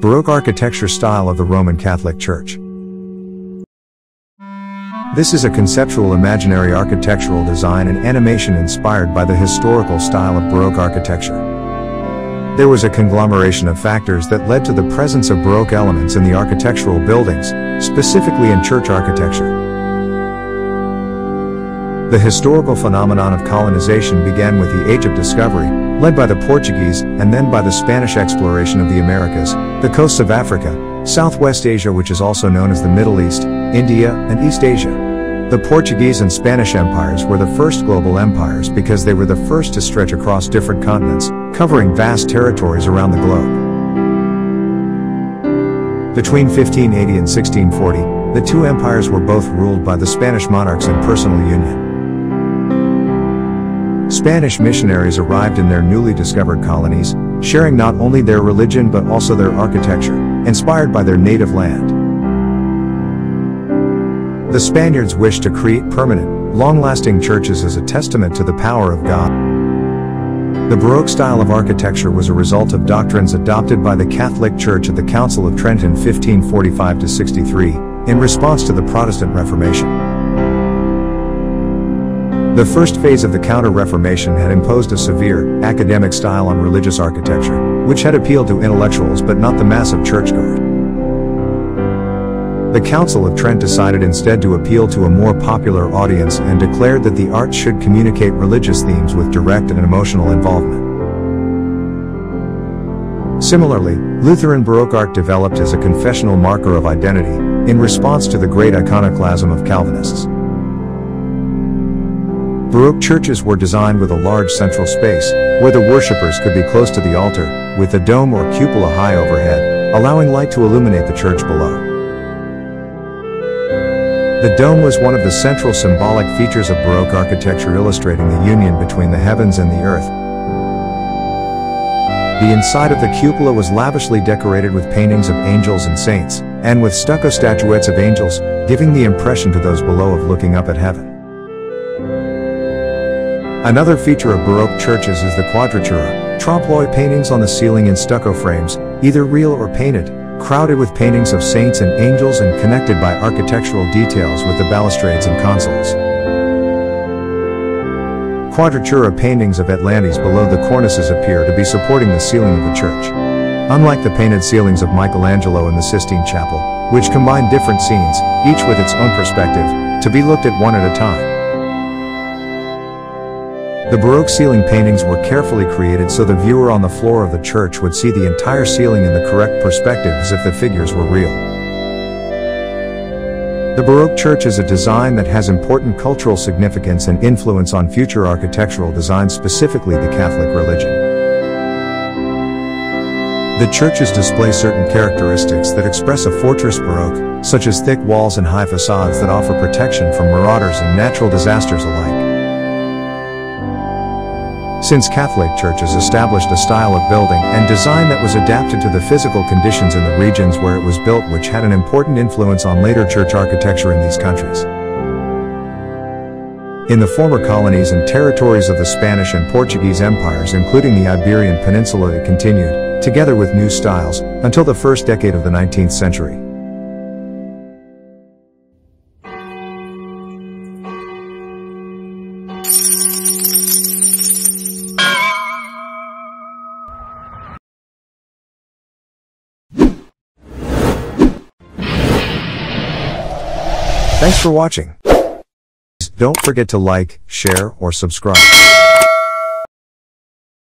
Baroque architecture style of the Roman Catholic Church. This is a conceptual imaginary architectural design and animation inspired by the historical style of Baroque architecture. There was a conglomeration of factors that led to the presence of Baroque elements in the architectural buildings, specifically in church architecture. The historical phenomenon of colonization began with the Age of Discovery, led by the Portuguese, and then by the Spanish exploration of the Americas, the coasts of Africa, Southwest Asia, which is also known as the Middle East, India, and East Asia. The Portuguese and Spanish empires were the first global empires because they were the first to stretch across different continents, covering vast territories around the globe. Between 1580 and 1640, the two empires were both ruled by the Spanish monarchs in personal union. Spanish missionaries arrived in their newly discovered colonies, sharing not only their religion but also their architecture, inspired by their native land. The Spaniards wished to create permanent, long-lasting churches as a testament to the power of God. The Baroque style of architecture was a result of doctrines adopted by the Catholic Church at the Council of Trent in 1545–63, in response to the Protestant Reformation. The first phase of the Counter-Reformation had imposed a severe, academic style on religious architecture, which had appealed to intellectuals but not the mass of churchgoers. The Council of Trent decided instead to appeal to a more popular audience and declared that the arts should communicate religious themes with direct and emotional involvement. Similarly, Lutheran Baroque art developed as a confessional marker of identity, in response to the great iconoclasm of Calvinists. Baroque churches were designed with a large central space, where the worshippers could be close to the altar, with a dome or cupola high overhead, allowing light to illuminate the church below. The dome was one of the central symbolic features of Baroque architecture, illustrating the union between the heavens and the earth. The inside of the cupola was lavishly decorated with paintings of angels and saints, and with stucco statuettes of angels, giving the impression to those below of looking up at heaven. Another feature of Baroque churches is the quadratura, trompe l'oeil paintings on the ceiling in stucco frames, either real or painted, crowded with paintings of saints and angels and connected by architectural details with the balustrades and consoles. Quadratura paintings of atlantes below the cornices appear to be supporting the ceiling of the church, unlike the painted ceilings of Michelangelo in the Sistine Chapel, which combine different scenes, each with its own perspective, to be looked at one at a time. The Baroque ceiling paintings were carefully created so the viewer on the floor of the church would see the entire ceiling in the correct perspective, as if the figures were real. The Baroque church is a design that has important cultural significance and influence on future architectural design, specifically the Catholic religion. The churches display certain characteristics that express a fortress Baroque, such as thick walls and high facades that offer protection from marauders and natural disasters alike. Since Catholic churches established a style of building and design that was adapted to the physical conditions in the regions where it was built, which had an important influence on later church architecture in these countries. In the former colonies and territories of the Spanish and Portuguese empires, including the Iberian Peninsula, it continued, together with new styles, until the first decade of the 19th century. Thanks for watching. Don't forget to like, share, or subscribe.